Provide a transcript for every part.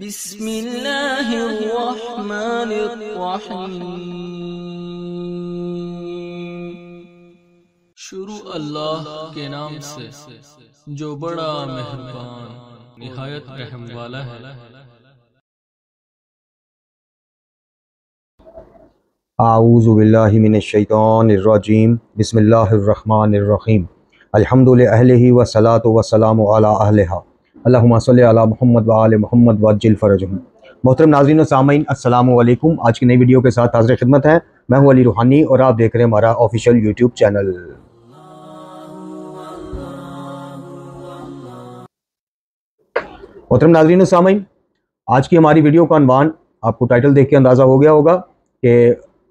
बिस्मिल्लाहिर्रहमानिर्रहीम। शुरू अल्लाह के नाम से जो बड़ा मेहरबान निहायत रहम वाला है। आऊज़ु बिल्लाहि मिनश्शैतानिर्रजीम। बिस्मिल्लाहिर्रहमानिर्रहीम। अल्हम्दुलिल्लाहि अहलिही वस्सलातु वस्सलामु अला अहलिहा। अल्लाहुम्मा सल्ली अला मुहम्मद व आले मुहम्मद वज्जिल फरजहुम। मोहतरम नाज़रीन और सामईन, अस्सलामु अलैकुम। आज की नई वीडियो के साथ हाज़िर खिदमत है। मैं हूँ अली रूहानी और आप देख रहे हैं हमारा ऑफिशियल यूट्यूब चैनल। मोहतरम नाज़रीन और सामईन, आज की हमारी वीडियो का अनवान आपको टाइटल देख के अंदाज़ा हो गया होगा कि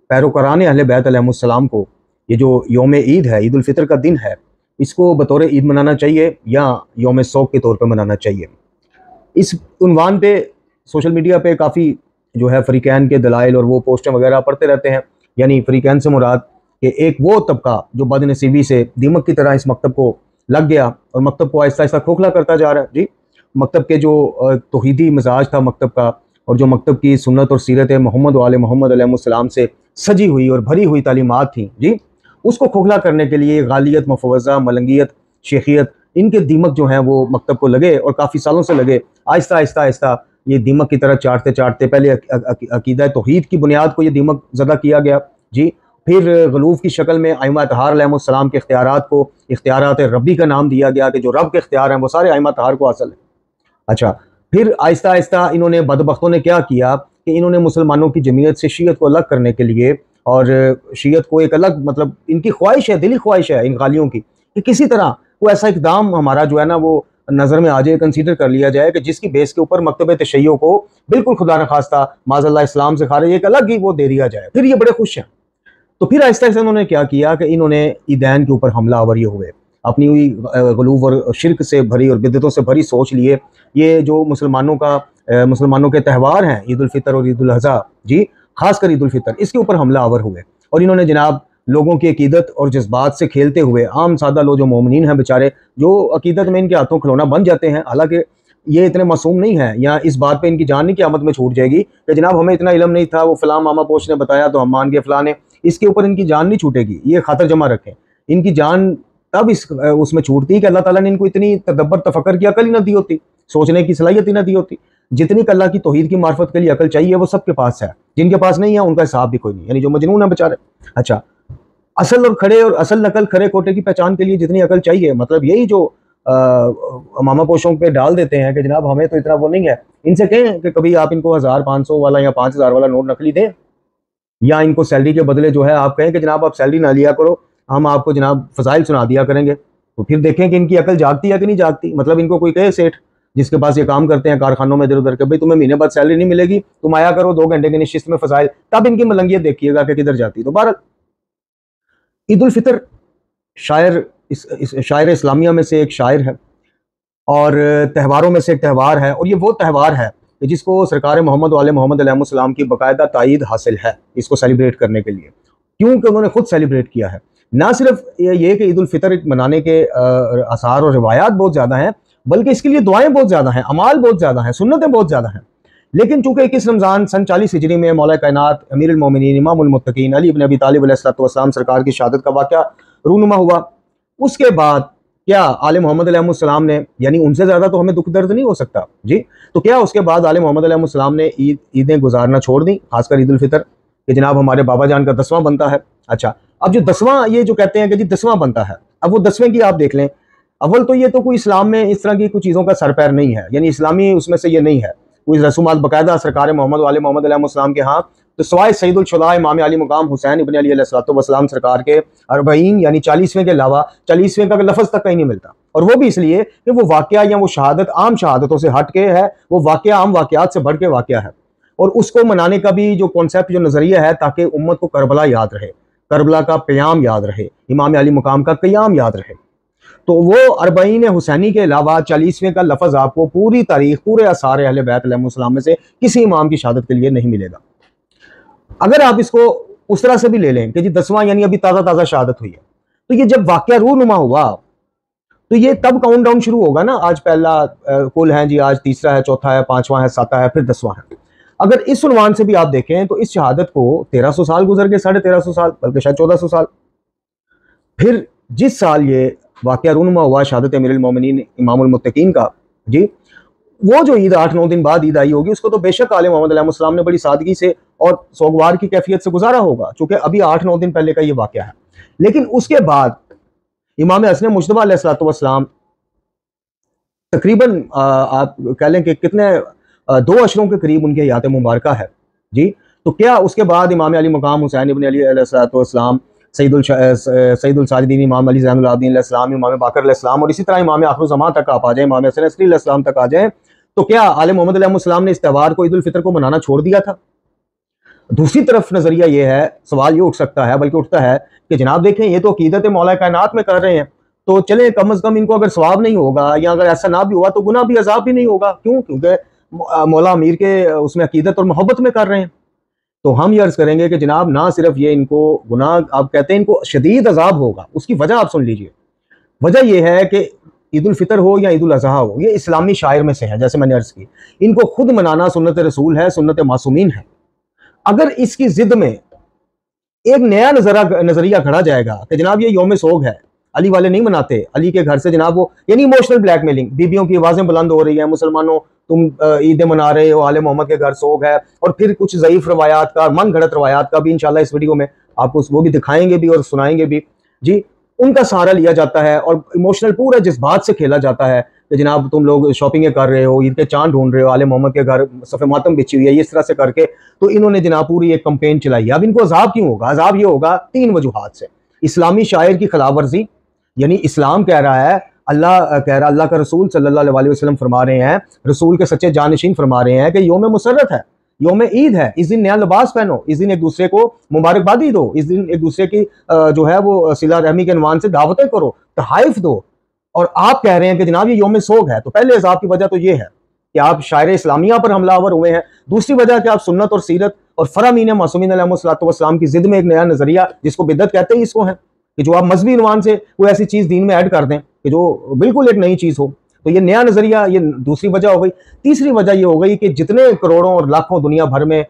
पैरोकरान अहले बैत अलैहिमुस्सलाम को ये जो योम ईद है, ईद उल फितर का दिन है, इसको बतौर ईद मनाना चाहिए या यौम शौक के तौर पर मनाना चाहिए। इस उन्वान पे सोशल मीडिया पे काफ़ी जो है फ़रीक़ैन के दलाइल और वो पोस्टें वगैरह पढ़ते रहते हैं। यानी फ़रीक़ैन से मुराद कि एक वो तबका जो बदनसीबी से दीमक की तरह इस मकतब को लग गया और मकतब को आहिस्ता आहिस्ता खोखला करता जा रहा है। जी, मकतब के जो तौहीदी मिजाज था मकतब का और जो मकतब की सुन्नत और सीरत मोहम्मद वाले मोहम्मद अलैहिस्सलाम से सजी हुई और भरी हुई तालीमात थी, जी, उसको खोखला करने के लिए गालियत, मुफवज़ा, मलंगियत, शेखियत, इनके दीमक जो हैं वो मकतब को लगे और काफ़ी सालों से लगे। आहिस्ता आहिस्ता आहिस्ता ये दीमक की तरह चाटते चाटते पहले अकीदा तौहीद की बुनियाद को ये दीमक ज़दा किया गया, जी, फिर गलूफ़ की शक्ल में आइमा अतहार अलैहिस्सलाम के इख्तियारात को इख्तियारात रब्बी का नाम दिया गया कि जो रब के इख्तियार हैं वो सारे आइमा अतहार को हासिल हैं। अच्छा, फिर आहिस्ता आहिस्ता इन्होंने बदबख्तों ने क्या किया कि इन्होंने मुसलमानों की जमीयत से शीयत को अलग करने के लिए और शीयत को एक अलग, मतलब इनकी ख्वाहिश है, दिली ख्वाहिश है इन गालियों की कि किसी तरह कोई ऐसा इकदाम हमारा जो है ना वो नज़र में आ जाए, कंसीडर कर लिया जाए कि जिसकी बेस के ऊपर मकतब तशय्यो को बिल्कुल खुदा न खास्ता माज़अल्लाह इस्लाम से खारिज एक अलग ही वो दे दिया जाए। फिर ये बड़े खुश हैं। तो फिर आहिस्ता आहिस्ता उन्होंने क्या किया कि इन्होंने ईदैन के ऊपर हमला आवरी हुए, अपनी हुई गलूव और शिरक से भरी और बिदतों से भरी सोच लिए। ये जो मुसलमानों के त्यौहार हैं ईद उल फितर और ईद उल अज़हा, जी, खासकर ईद उल फितर, इसके ऊपर हमला आवर हुए और इन्होंने जनाब लोगों की अकीदत और जज्बात से खेलते हुए आम सादा लोग जो मोमिन हैं बेचारे, जो अकीदत में इनके हाथों खिलौना बन जाते हैं। हालांकि ये इतने मासूम नहीं हैं या इस बात पे इनकी जान नहीं क़यामत में छूट जाएगी कि जनाब हमें इतना इलम नहीं था, वो फ़लाँ मामा पोश ने बताया तो हम मान गए फ़लाँ ने, इसके ऊपर इनकी जान नहीं छूटेगी। ये खातर जमा रखें, इनकी जान तब इस उसमें छूटती कि अल्लाह ताला ने इनको इतनी तदब्बर तफक्कुर की अकल ही ना दी होती, सोचने की सलाहियत ही ना दी होती। जितनी अल्लाह की तौहीद की मार्फत के लिए अकल चाहिए वो सबके पास है, जिनके पास नहीं है उनका हिसाब भी कोई नहीं, यानी जो मजनून है बेचारे। अच्छा, असल और खड़े और असल नकल खड़े कोटे की पहचान के लिए जितनी अकल चाहिए, मतलब यही जो मामा पोशों पे डाल देते हैं कि जनाब हमें तो इतना वो नहीं है, इनसे कहें कि कभी आप इनको 1500 वाला या 5000 वाला नोट नकली दें, या इनको सैलरी के बदले जो है आप कहें कि जनाब आप सैलरी ना लिया करो, हम आपको जनाब फजाइल सुना दिया करेंगे। तो फिर देखें कि इनकी अकल जागती है कि नहीं जागती। मतलब इनको कोई कहे सेठ जिसके पास ये काम करते हैं कारखानों में इधर उधर के, भाई तुम्हें महीने बाद सैलरी नहीं मिलेगी, तुम आया करो 2 घंटे के निश्चित में फसाइल, तब इनकी मलंगियत देखिएगा कि किधर जाती। तो बहरहाल ईद उल फितर शायर शायर इस्लामिया में से एक शायर है और त्यौहारों में से एक त्यौहार है, और ये वो त्यौहार है जिसको सरकार मोहम्मद वाले मोहम्मद अलैहिस्सलाम की बाकायदा तायीद हासिल है इसको सेलिब्रेट करने के लिए, क्योंकि उन्होंने खुद सेलिब्रेट किया है। ना सिर्फ ये कि ईद उल फितर मनाने के आसार और रिवायात बहुत ज़्यादा हैं, बल्कि इसके लिए दुआएं बहुत ज़्यादा हैं, अमाल बहुत ज़्यादा हैं, सुन्नतें बहुत ज़्यादा हैं। लेकिन चूंकि 21 रमज़ान सन 40 हिजरी में मौला कायनात अमीरुल मोमिनीन इमामुल मुत्तकीन अली इब्न अबी तालिब अलैहिस्सलातु वस्सलाम सरकार की शहादत का वाक़या रूनुमा हुआ। उसके बाद क्या आले मोहम्मद अलैहिस्सलाम ने, यानी उनसे ज़्यादा तो हमें दुख दर्द नहीं हो सकता, जी, तो क्या उसके बाद आले मोहम्मद अलैहिस्सलाम ने ईदें गुजारना छोड़ दी, खासकर ईद उल फितर कि जनाब हमारे बाबा जान का 10वां बनता है। अच्छा, अब जो 10वां, ये जो कहते हैं कि जी 10वां बनता है, अब वो 10वें की आप देख लें। अव्वल तो ये तो कोई इस्लाम में इस तरह की कुछ चीज़ों का सर पैर नहीं है, यानी इस्लामी उसमें से ये नहीं है कोई रसूमात बाकायदा सरकार मोहम्मद वाले मोहम्मद अलैहिस्सलाम के। हाँ, तो सवाए सैयदुलशुदा इमाम अली मुकाम हुसैन इब्न अली अलैहिस्सलाम सरकार के अरबईन यानी 40वें के अलावा 40वें का लफ्ज़ तक कहीं नहीं मिलता, और वो भी इसलिए कि वो वाक़या या वो शहादत आम शहादतों से हट के है, वो वाक़या आम वाक़यात से बढ़ के वाक़या है। और उसको मनाने का भी जो कॉन्सेप्ट, जो नज़रिया है, ताकि उम्मत को करबला याद रहे, करबला का क़याम याद रहे, इमाम अली मुकाम का क़याम याद रहे। तो वो अरबईन हुसैनी के अलावा 40वें का लफ्ज़ आपको पूरी तारीख, पूरे आसार अहले बैत अलैहिस्सलाम में से किसी इमाम की शहादत के लिए नहीं मिलेगा। अगर आप इसको उस तरह से भी ले लें कि जी 10वां यानी अभी ताज़ा ताज़ा शहादत हुई है, तो ये जब वाक़या रूनुमा हुआ तो ये तब काउंटडाउन शुरू होगा ना, आज पहला कुल है जी, आज तीसरा है, चौथा है, पांचवा है, सातवां है, फिर 10वां है। अगर इस उन्वान से भी आप देखें तो इस शहादत को 1300 साल गुजर गए, 1350 साल, बल्कि शायद 1400 साल। फिर जिस साल ये वाक़या रूनुमा हुआ शहादत अमीरुल मोमिनीन इमामुल मुत्तकीन का जी, वो जो ईद 8-9 दिन बाद ईद आई होगी उसको तो बेशक आले मोहम्मद अलैहिस्सलाम ने बड़ी सादगी से और सोगवार की कैफियत से गुजारा होगा, चूँकि अभी 8-9 दिन पहले का ये वाक़या है। लेकिन उसके बाद इमाम हसन मुज्तबा अलैहिस्सलाम तकरीबन आप कह लें कि कितने 2 अशरों के करीब उनकी हयात मुबारक है जी। तो क्या उसके बाद इमाम अली मकाम हुसैन इब्न अली अलैहिस्सलाम, सईदुल साजिदीन इमाम अली ज़ैनुल आबिदीन अलैहिस्सलाम, इमाम बाक़र अलैहिस्सलाम, और इसी तरह इमाम आखिर ज़मान तक आप आ जाए, इमाम हसन अस्करी अलैहिस्सलाम तक आ जाए, तो क्या आले मोहम्मद अलैहिस्सलाम ने इस त्यौहार को ईद उल फितर को मनाना छोड़ दिया था? दूसरी तरफ नज़रिया ये है, सवाल ये उठ सकता है, बल्कि उठता है कि जनाब देखें ये तो अक़ीदत मौला कायनात में कर रहे हैं, तो चले कम अज़ कम इनको अगर सवाब नहीं होगा या अगर ऐसा ना भी हुआ तो गुनाह भी अजाब भी नहीं होगा, क्यों? क्योंकि मौला अमीर के उसमें अक़ीदत और मोहब्बत में कर रहे हैं। तो हम ये अर्ज़ करेंगे कि जनाब ना सिर्फ ये इनको गुनाह, आप कहते हैं इनको शदीद अजाब होगा, उसकी वजह आप सुन लीजिए। वजह यह है कि ईद उल फितर हो या ईद उल अज़हा हो, ये इस्लामी शायर में से है, जैसे मैंने अर्ज़ की, इनको खुद मनाना सुन्नत रसूल है, सुन्नत मासूमीन है। अगर इसकी ज़िद में एक नया नज़रिया खड़ा जाएगा कि जनाब ये योम सोग है, अली वाले नहीं मनाते, अली के घर से जनाब वो, यानी इमोशनल ब्लैकमेलिंग, बीबियों की आवाज़ें बुलंद हो रही हैं, मुसलमानों तुम ईदें मना रहे हो, आले मोहम्मद के घर सोग है, और फिर कुछ ज़ईफ़ रवायात का, मन घड़त रवायात का भी इंशाल्लाह इस वीडियो में आपको वो भी दिखाएंगे भी और सुनाएंगे भी जी। उनका सहारा लिया जाता है और इमोशनल पूरा जज्बात से खेला जाता है कि जनाब तुम लोग शॉपिंगें कर रहे हो, ईद के चांद ढूंढ रहे हो, आले मोहम्मद के घर सफ़े मातम बिछी हुई है, इस तरह से करके तो इन्होंने जनाब पूरी एक कंपेन चलाई। अब इनको अजाब क्यों होगा? अजाब ये होगा 3 वजूहात से, इस्लामी शायर की खिलाफ वर्जी, यानी इस्लाम कह रहा है, अल्लाह कह रहा है, अल्लाह का रसूल सल्लल्लाहु अलैहि वसल्लम फरमा रहे हैं, रसूल के सच्चे जानशीन फरमा रहे हैं कि योम मुसर्रत है, योम ईद है, इस दिन नया लिबास पहनो, इस दिन एक दूसरे को मुबारकबादी दो, इस दिन एक दूसरे की जो है वो सिला रहमी के अनवान से दावतें करो, तहाइफ दो, और आप कह रहे हैं कि जनाब ये योम सोग है। तो पहले अजाब की वजह तो ये है कि आप शायर इस्लामिया पर हमलावर हुए हैं, दूसरी वजह कि आप सुन्नत और सीरत और फरामीन मासूमीन अलैहिस्सलाम की ज़िद में एक नया नज़रिया, जिसको बिदअत कहते हैं, इसको है कि जो आप मजहबी नुमान से कोई ऐसी चीज़ दीन में ऐड कर दें कि जो बिल्कुल एक नई चीज़ हो, तो ये नया नज़रिया, ये दूसरी वजह हो गई। तीसरी वजह ये हो गई कि जितने करोड़ों और लाखों दुनिया भर में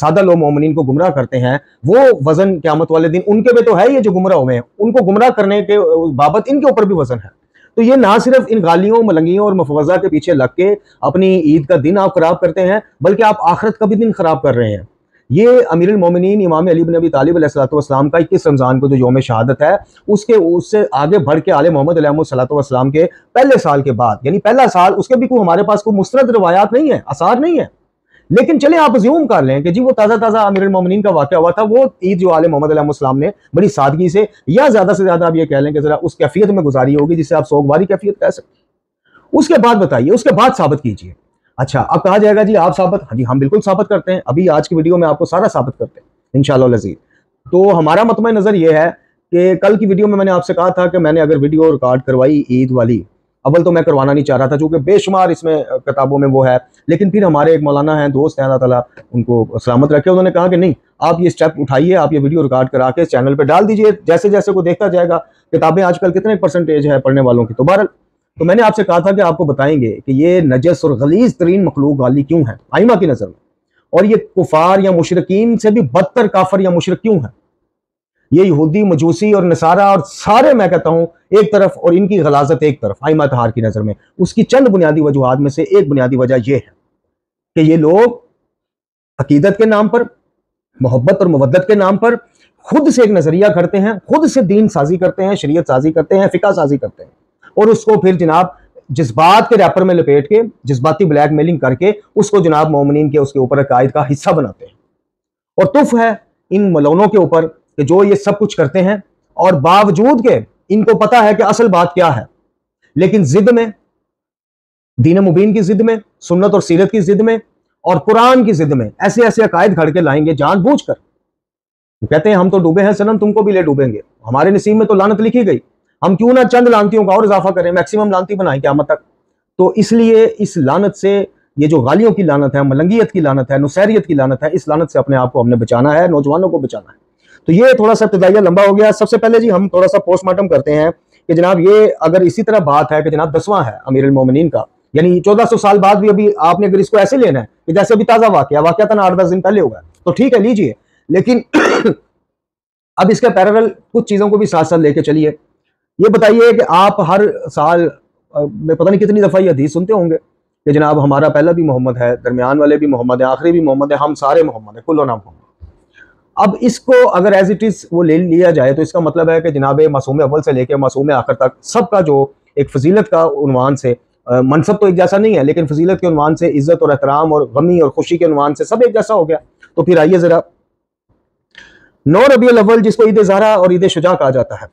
सादा लोग मोमिनीन को गुमराह करते हैं, वो वज़न क़यामत वाले दिन उनके पे तो है, ये जो गुमराह हुए हैं उनको गुमराह करने के बाबत इनके ऊपर भी वज़न है। तो ये ना सिर्फ इन गालियों, मलंगियों और मफवज़ा के पीछे लग के अपनी ईद का दिन आप ख़राब करते हैं, बल्कि आप आखिरत का भी दिन ख़राब कर रहे हैं। ये अमीरुल मोमिनीन इमाम अली बिन अबी तालिब अलैहिस्सलाम का 21 रमज़ान को जो योम शहादत है, उसके उससे आगे बढ़ के आले मोहम्मद अलैहिस्सलाम के पहले साल के बाद, यानी पहला साल, उसके भी कोई हमारे पास कोई मुस्तरद रवायात नहीं है, आसार नहीं है। लेकिन चले आप ज्यूम कर लें कि जी वो ताज़ा ताज़ा अमीरुल मोमिनीन का वाक़या हुआ था, वो ईद जो आले मोहम्मद अलैहिस्सलाम ने बड़ी सादगी से, या ज़्यादा से ज़्यादा आप ये कह लें कि ज़रा उस कैफियत में गुजारी होगी जिसे आप सोगवारी कैफियत कह सकते। उसके बाद बताइए, उसके बाद साबित कीजिए। अच्छा, अब कहा जाएगा जी आप साबित, हाँ जी हम बिल्कुल साबित करते हैं, अभी आज की वीडियो में आपको सारा साबित करते हैं इंशाअल्लाह लजीज। तो हमारा मतमय नज़र ये है कि कल की वीडियो में मैंने आपसे कहा था कि मैंने अगर वीडियो रिकॉर्ड करवाई ईद वाली, अव्वल तो मैं करवाना नहीं चाह रहा था चूँकि बेशुमार इसमें किताबों में वो है, लेकिन फिर हमारे एक मौलाना हैं, दोस्त हैं, अल्लाह ताला उनको सलामत रखे, उन्होंने कहा कि नहीं आप ये स्टेप उठाइए, आप ये वीडियो रिकॉर्ड करा के चैनल पर डाल दीजिए, जैसे जैसे को देखता जाएगा, किताबें आजकल कितने % है पढ़ने वालों की। तो बहरहाल तो मैंने आपसे कहा था कि आपको बताएंगे कि ये नजस और गलीज तरीन मखलूक गाली क्यों है आइमा की नज़र में, और ये कुफार या मुशरकीन से भी बदतर काफर या मुशरक क्यों है। ये यहूदी, मजूसी और नसारा और सारे, मैं कहता हूँ, एक तरफ और इनकी गलाजत एक तरफ आइमा तहार की नज़र में। उसकी चंद बुनियादी वजूहात में से एक बुनियादी वजह यह है कि ये लोग अकीदत के नाम पर, मोहब्बत और मवद्दत के नाम पर खुद से एक नज़रिया करते हैं, खुद से दीन साजी करते हैं, शरीयत साजी करते हैं, फ़िक़ा साजी करते हैं, और उसको फिर जनाब जज्बात के रैपर में लपेट के, जज्बाती ब्लैकमेलिंग करके उसको जनाब मोमिनीन के उसके ऊपर अकायद का हिस्सा बनाते हैं। और तुफ है इन मलौनों के ऊपर कि जो ये सब कुछ करते हैं और बावजूद के इनको पता है कि असल बात क्या है, लेकिन जिद में, दीन मुबीन की जिद में, सुन्नत और सीरत की जिद में और कुरान की जिद में ऐसे ऐसे अकायद घड़ के लाएंगे जानबूझकर। वो कहते हैं हम तो डूबे हैं सनम, तुमको भी ले डूबेंगे, हमारे नसीब में तो लानत लिखी गई, हम क्यों ना चंद लानतियों का और इजाफा करें, मैक्सिमम लानती बनाएं क़यामत तक। तो इसलिए इस लानत से, ये जो गालियों की लानत है, मलंगियत की लानत है, नुसैरियत की लानत है, इस लानत से अपने आप को हमने बचाना है, नौजवानों को बचाना है। तो ये थोड़ा सा इब्तिदाइया लंबा हो गया। सबसे पहले जी हम थोड़ा सा पोस्टमार्टम करते हैं कि जनाब ये अगर इसी तरह बात है कि जनाब 10वां है अमीरुल मोमिनीन का, यानी 1400 साल बाद भी अभी आपने अगर इसको ऐसे लेना है कि जैसे अभी ताज़ा वाक़या था 8-10 दिन पहले होगा तो ठीक है लीजिए, लेकिन अब इसके पैरेलल कुछ चीज़ों को भी साथ साथ लेके चलिए। ये बताइए कि आप हर साल में पता नहीं कितनी दफ़ा ये हदीस सुनते होंगे कि जनाब हमारा पहला भी मोहम्मद है, दरमियान वाले भी मोहम्मद है, आखिरी भी मोहम्मद है, हम सारे मोहम्मद हैं, कुल्लो नाम मोहम्मद। अब इसको अगर एज इट इज़ वो ले लिया जाए तो इसका मतलब है कि जनाब मासूम अव्वल से लेकर मासूम आखिर तक सबका जो एक फजीलत का उन्वान से मनसब तो एक जैसा नहीं है, लेकिन फजीलत के उन्वान से इज़्ज़त और एहतराम और गमी और खुशी के उन्वान से सब एक जैसा हो गया। तो फिर आइए ज़रा 9 रबीउल अव्वल जिसको ईद ज़हरा और ईद शुजा कहा जाता है,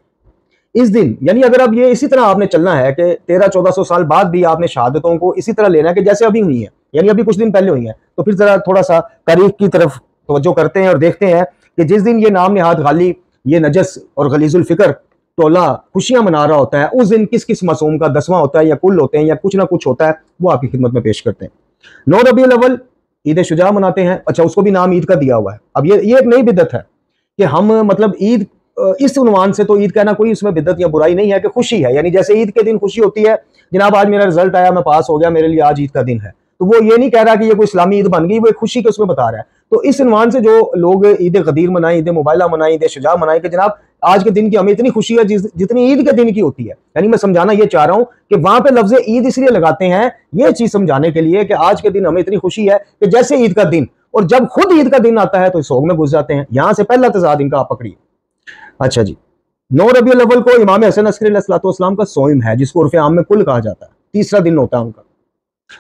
इस दिन यानी अगर अब ये इसी तरह आपने चलना है कि 1300-1400 साल बाद भी आपने शहादतों को इसी तरह लेना है कि जैसे अभी हुई है, यानी अभी कुछ दिन पहले हुई है, तो फिर ज़रा थोड़ा सा तारीख की तरफ तवज्जो करते हैं और देखते हैं कि जिस दिन ये नाम नेहाद गाली, ये नजस और गलीजुल फिक्र टोला खुशियाँ मना रहा होता है, उस दिन किस किस मासूम का 10वां होता है या कुल होते हैं या कुछ ना कुछ होता है, वो आपकी खिदमत में पेश करते हैं। 9 रबीउल अव्वल ईद शुजा मनाते हैं। अच्छा, उसको भी नाम ईद का दिया हुआ है। अब ये एक नई बिदत है कि हम मतलब ईद इस उन्वान से, तो ईद कहना कोई इसमें बिदत या बुराई नहीं है कि खुशी है, यानी जैसे ईद के दिन खुशी होती है जनाब आज मेरा रिजल्ट आया, मैं पास हो गया, मेरे लिए आज ईद का दिन है, तो वो ये नहीं कह रहा कि ये कोई इस्लामी ईद बन गई, वो एक खुशी के उसमें बता रहा है। तो इस उन्वान से जो लोग ईद गदीर मनाएं, ईद मुबाइला मनाएं, ईद शुजा मनाएं कि जनाब आज के दिन की हमें इतनी खुशी है जितनी ईद के दिन की होती है, यानी मैं समझाना ये चाह रहा हूँ कि वहाँ पे लफ्ज़ ईद इसलिए लगाते हैं ये चीज़ समझाने के लिए कि आज के दिन हमें इतनी खुशी है कि जैसे ईद का दिन, और जब खुद ईद का दिन आता है तो सोग में घुस जाते हैं। यहाँ से पहला तजाद इनका आप पकड़िए। अच्छा जी, 9 रबीउल अव्वल को इमाम हसन अस्करी अलैहिस्सलाम का सोइम है जिसको उर्फ आम में कुल कहा जाता है, तीसरा दिन होता है उनका।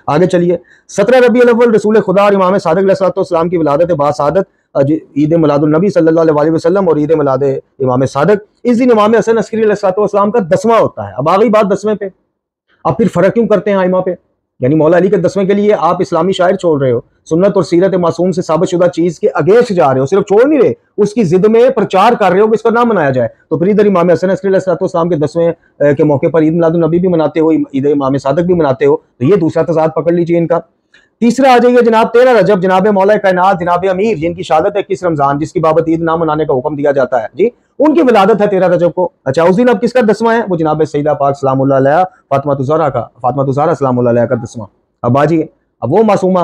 आगे चलिए, 17 रबीउल अव्वल रसूल खुदा और इमाम सादिक़ अलैहिस्सलाम की विलादत बासादत, ईद मिलादुन्नबी सल्लल्लाहु अलैहि वसल्लम और ईद मिलाद इमाम सादिक़। इस दिन इमाम हसन अस्करी अलैहिस्सलाम का 10वां होता है। अब आ गई बात 10वें पे। अब फिर फ़र्क क्यों करते हैं आइमा पे, यानी मौला अली के 10वें के लिए आप इस्लामी शायर छोड़ रहे हो, सुन्नत और सीरत मासूम से साबित शुदा चीज़ के अगेंस्ट जा रहे हो, सिर्फ छोड़ नहीं रहे उसकी ज़िद में प्रचार कर रहे हो कि इसका ना मनाया जाए। तो फिर इधर इमाम हसन अस्करी अलैहिस्सलाम के 10वें के मौके पर ईद मिलादुन्नबी भी मनाते हो, ईद इमाम सादिक़ भी मनाते हो, तो ये दूसरा तजाद पकड़ लीजिए इनका। तीसरा आ जाइए जनाब 13 रजब, जनाब मौला कायनात जनाब अमीर जिनकी शहादत है 21 रमज़ान जिसकी बाबत ईद ना मनाने का हुक्म दिया जाता है जी, उनकी विलादत है 13 रजब को। अच्छा, उस दिन अब किसका 10वां है, वो जनाब सईदा पाक सलामुल्लाह अलैहा फातिमा ज़हरा सलामुल्लाह अलैहा का 10वां। अब आ जाइए, अब वो मासूमा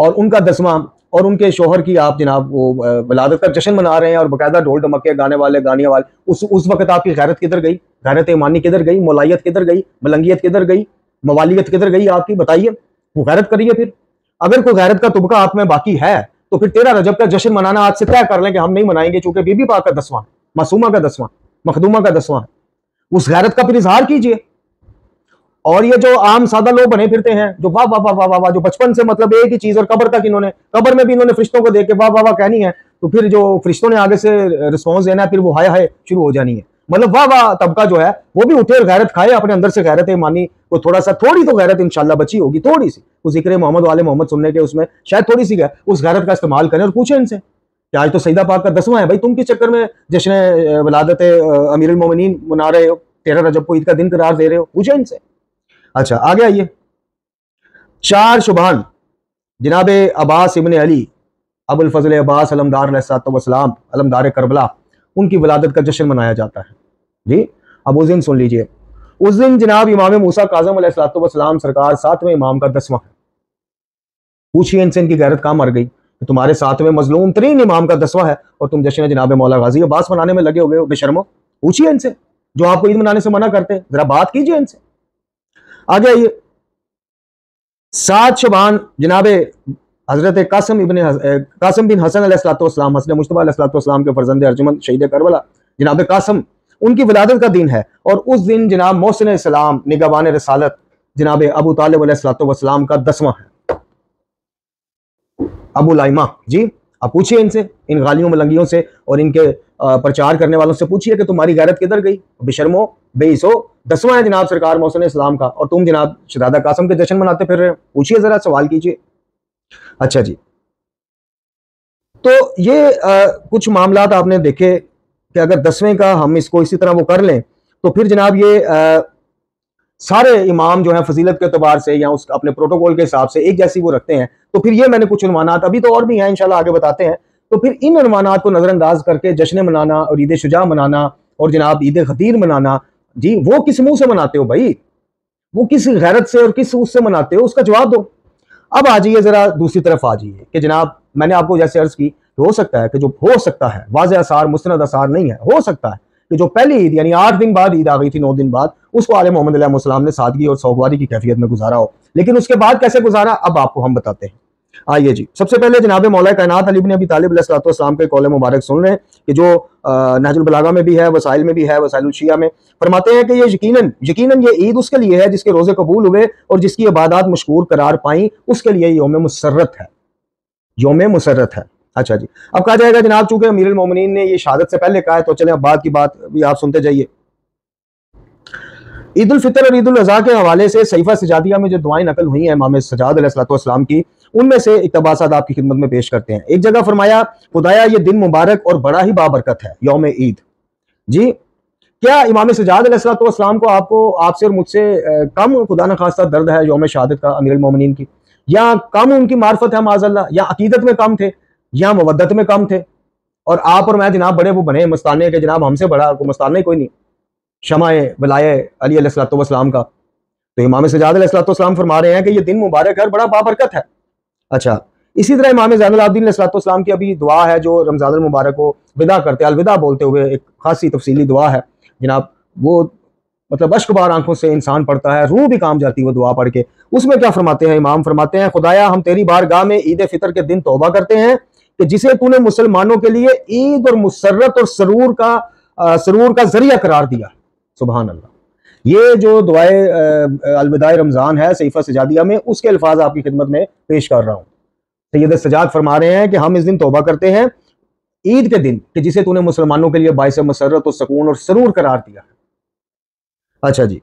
और उनका 10वां और उनके शोहर की आप जनाब वो विलादत का जश्न मना रहे हैं और बाकायदा ढोल ढमके गाने वाले गाने वाले, उस वक्त आपकी गैरत किधर गई, गैरत ईमानी किधर गई, मौलायत किधर गई, मलंगियत किधर गई, मवालियत किधर गई आपकी, बताइए। वो गैरत करिए फिर, अगर कोई गैरत का तुबका आप में बाकी है तो फिर 13 रजब का जश्न मनाना आज से तय कर लें कि हम नहीं मनाएंगे चूंकि बीबी पाक का 10वां, मासूमा का 10वां, मखदूमा का 10वां, उस गैरत का फिर इजहार कीजिए। और ये जो आम सादा लोग बने फिरते हैं जो वाह वाह वाह वाह वाह, जो बचपन से मतलब एक ही चीज़ और कब्र तक इन्होंने, कब्र में भी इन्होंने फरिश्तों को देख के वाह वाह वाह कहनी है, तो फिर जो फरिश्तों ने आगे से रिस्पॉन्स देना है फिर वो हाय हाय शुरू हो जानी है, मतलब वाह वाह तबका जो है वो भी उठे और गैरत खाए, अपने अंदर से गैरत मानी को थोड़ा सा, थोड़ी तो गैरत इंशाल्लाह बची होगी, थोड़ी सी उस जिक्र मोहम्मद वाले मोहम्मद सुनने के उसमें शायद थोड़ी सी उस गैरत का इस्तेमाल करें और पूछें इनसे कि आज तो सईदा पाक का 10वां है, भाई तुम किस चक्कर में जश्न वलादत अमीरुल मोमिनीन मना रहे हो, 13 रजब को ईद का दिन करार दे रहे हो, पूछें इनसे। अच्छा, आगे आइए, 4 शुबान जनाब Abbas ibn Ali Abul Fazl Abbas Alamdar Karbala, उनकी विलादत का जश्न मनाया जाता है जी। अब उस दिन सुन लीजिए, उस दिन जनाब इमाम मूसा काज़म अलैहिस्सलाम सरकार 7वें इमाम का 10वां है। पूछिए इनसे इनकी गैरत कहाँ मर गई, तुम्हारे 7वें मजलूम तरीन इमाम का 10वां है और तुम जश्न जनाब मौला गाजी अब्बास मनाने में लगे हो गए, बेशर्मो। पूछिए इनसे जो आपको ईद मनाने से मना करते, जरा बात कीजिए इनसे। आगे आइए, 7 शबान जनाब हज़रत कासिम बिन हसन अलैहिस्सलाम, हसन मुश्तबा अलैहिस्सलाम के फर्जंद अर्जुमंद शहीद करबला जनाब कासिम, उनकी विलादत का दिन है। और उस दिन जनाब मोहसिन इस्लाम निगहबान रसालत जनाब अबू तालिब अलैहिस्सलाम का 10वां है, अबू लाइमा जी। अब पूछिए इनसे, इन गालियों मलंगियों से और इनके प्रचार करने वालों से पूछिए कि तुम्हारी गैरत किधर गई, बेशर्मो बेईसो, 10वां है जनाब सरकार मोहसिन इस्लाम का और तुम जनाब शहजादा कासिम के जश्न मनाते फिर रहे हो, पूछिए ज़रा, सवाल कीजिए। अच्छा जी, तो ये कुछ मामलात आपने देखे कि अगर 10वें का हम इसको इसी तरह वो कर लें तो फिर जनाब ये सारे इमाम जो है फजीलत के अतबार से या उस अपने प्रोटोकॉल के हिसाब से एक जैसी वो रखते हैं। तो फिर ये मैंने कुछ उन्वानात, अभी तो और भी हैं इंशाल्लाह आगे बताते हैं, तो फिर इन उन्वानात को नज़रअंदाज करके जश्न मनाना और ईद शुजा मनाना और जनाब ईद गदीर मनाना, जी वो किस मुंह से मनाते हो भाई, वो किस गैरत से और किस उससे मनाते हो, उसका जवाब दो। अब आ जाइए ज़रा दूसरी तरफ आ जाइए कि जनाब मैंने आपको जैसे अर्ज़ की हो सकता है कि जो हो सकता है वाज़े आसार मुस्तनद आसार नहीं है, हो सकता है कि जो पहली ईद यानी 8 दिन बाद ईद आ गई थी 9 दिन बाद, उसको आले मोहम्मद अलैहिस्सलाम ने सादगी और सौगवारी की कैफियत में गुजारा हो, लेकिन उसके बाद कैसे गुजारा अब आपको हम बताते हैं। आइए जी, सबसे पहले जनाब मौला कायनात अली इब्न अबी तालिब अलैहिस्सलाम के कौल मुबारक सुन रहे हैं कि जो नहज उल-बलागा में भी है, वसाइल में भी है, वसाइल उल-शिया में फरमाते हैं कि ये यकीनन ये ईद उसके लिए है जिसके रोजे कबूल हुए और जिसकी इबादत मशकूर करार पाई, उसके लिए यौम मुसर्रत है, यौम मुसर्रत है। अच्छा जी, अब कहा जाएगा जनाब चूंकि अमीरुल मोमिनीन ने ये शहादत से पहले कहा है तो चले अब बाद की बात भी आप सुनते जाइए। ईद उल फितर और ईद उल अज़हा के हवाले से सहीफा सजादिया में जो दुआएं नकल हुई हैं इमाम सज्जाद अलैहिस्सलाम की, उनमें से इक़्तिबासात आपकी खिदमत में पेश करते हैं। एक जगह फरमाया, खुदाया ये दिन मुबारक और बड़ा ही बाबरकत है यौम ईद। जी क्या इमाम सज्जाद अलैहिस्सलाम को आपको आपसे और मुझसे कम खुदा न खास्ता दर्द है यौम शहादत का अमीरुल मोमिनीन की, या कम उनकी मार्फत है माज़ल्लाह, या अकीदत में कम थे, या मवदत में कम थे, और आप और मैं जनाब बड़े वो बने मस्ताने के, जनाब हमसे बड़ा को मस्ताना ही कोई नहीं, शमाए वलाए अली अलैहिस्सलाम का। तो इमाम सज्जाद अलैहिस्सलाम फरमा रहे हैं कि ये दिन मुबारक है और बड़ा बाबरकत है। अच्छा, इसी तरह इमाम ज़ैनुल आबिदीन अलैहिस्सलाम की अभी दुआ है जो रमज़ानुल मुबारक को विदा करते अलविदा बोलते हुए एक खासी तफसीली दुआ है जनाब, वो मतलब अश्कबार आंखों से इंसान पढ़ता है, रूह भी काम जाती है वो दुआ पढ़ के। उसमें क्या फरमाते हैं इमाम, फरमाते हैं खुदाया हम तेरी बारगाह में ईद फितर के दिन तौबा करते हैं कि जिसे तूने मुसलमानों के लिए ईद और मुसर्रत और सरूर का जरिया करार दिया। सुभान अल्लाह। ये जो दुआए अलविदाए रमज़ान है सहीफा सजादिया में, उसके अल्फाज आपकी खिदमत में पेश कर रहा हूँ। सैयद सजाद फरमा रहे हैं कि हम इस दिन तौबा करते हैं ईद के दिन कि जिसे तूने मुसलमानों के लिए बायस मसरत और सकून और सरूर करार दिया है। अच्छा जी,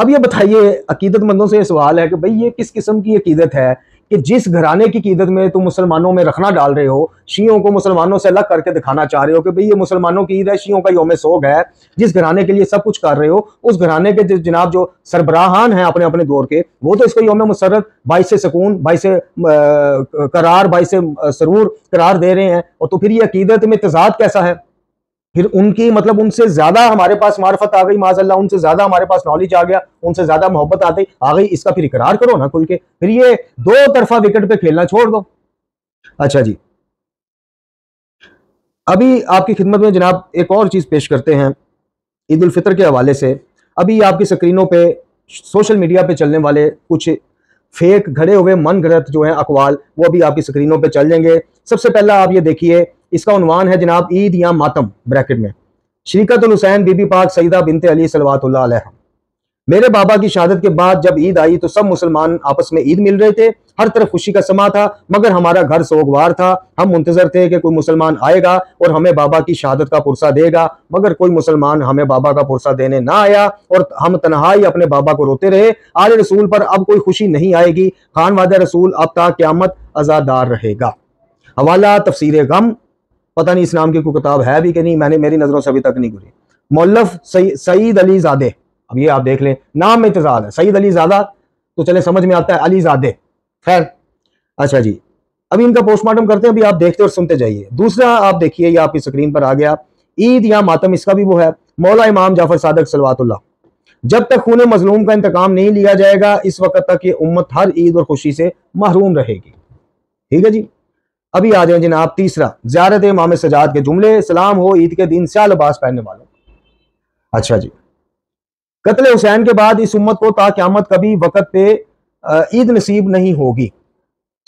अब ये बताइए अकीदतमंदों से ये सवाल है कि भाई ये किस किस्म की अकीदत है कि जिस घराने की क़ीदत में तुम मुसलमानों में रखना डाल रहे हो, शियों को मुसलमानों से अलग करके दिखाना चाह रहे हो कि भाई ये मुसलमानों की ईद है, शियों का यौम सोग है, जिस घराने के लिए सब कुछ कर रहे हो उस घराने के जनाब जो सरबराहान हैं अपने अपने दौर के, वो तो इसको यौम मुसर्रत बाइस सकून बाइस करार बाइस सरूर करार दे रहे हैं, और तो फिर ये अकीदत में तजाद कैसा है। फिर उनकी मतलब उनसे ज़्यादा हमारे पास मार्फत आ गई माज़ल्लाह, उनसे ज़्यादा हमारे पास नॉलेज आ गया, उनसे ज़्यादा मोहब्बत आ गई, इसका फिर इकरार करो ना खुल के, फिर ये दो तरफा विकेट पे खेलना छोड़ दो। अच्छा जी, अभी आपकी खिदमत में जनाब एक और चीज़ पेश करते हैं ईद उल फितर के हवाले से। अभी आपकी स्क्रीनों पर सोशल मीडिया पर चलने वाले कुछ फेक घड़े हुए मन गढ़ंत जो हैं अकवाल, वो अभी आपकी स्क्रीनों पर चल जाएंगे। सबसे पहला आप ये देखिए, इसका उन्वान है जनाब ईद या मातम, ब्रैकेट में शरीकतुल हुसैन बीबी पाक सईदा बिनते अली सल्लल्लाहु अलैहि वसल्लम, मेरे बाबा की शहादत के बाद जब ईद आई तो सब मुसलमान आपस में ईद मिल रहे थे, हर तरफ खुशी का समा था, मगर हमारा घर सोगवार था, हम मुंतजर थे कि कोई मुसलमान आएगा और हमें बाबा की शहादत का पुरसा देगा, मगर कोई मुसलमान हमें बाबा का पुरसा देने ना आया और हम तन्हाई अपने बाबा को रोते रहे। आले रसूल पर अब कोई खुशी नहीं आएगी, खान वादा रसूल अब ता क़यामत अज़ादार रहेगा। हवाला तफसीर गम, पता नहीं इस नाम की कोई किताब है भी कि नहीं, मैंने मेरी नज़रों से अभी तक नहीं गुजरी। मौल्लफ सईद अली ज़ादे, अब ये आप देख लें नाम में इतजाद है, सईद अली ज़ादा तो चले समझ में आता है, अली ज़ादे खैर। अच्छा जी, अभी इनका पोस्टमार्टम करते हैं, अभी आप देखते और सुनते जाइए। दूसरा आप देखिए, ये आपकी स्क्रीन पर आ गया ईद या मातम, इसका भी वो है मौला इमाम जाफ़र सादिक सल्लल्लाहु, जब तक खून मजलूम का इंतकाम नहीं लिया जाएगा इस वक्त तक ये उम्मत हर ईद और खुशी से महरूम रहेगी। ठीक है जी, अभी आ जाए जनाब तीसरा, ज़ियारत इमाम सजाद के जुमले, सलाम हो ईद के दिन स्याह लिबास पहनने वालों। अच्छा जी, कत्ल हुसैन के बाद इस उम्मत को ता क़यामत कभी वक़्त पे ईद नसीब नहीं होगी।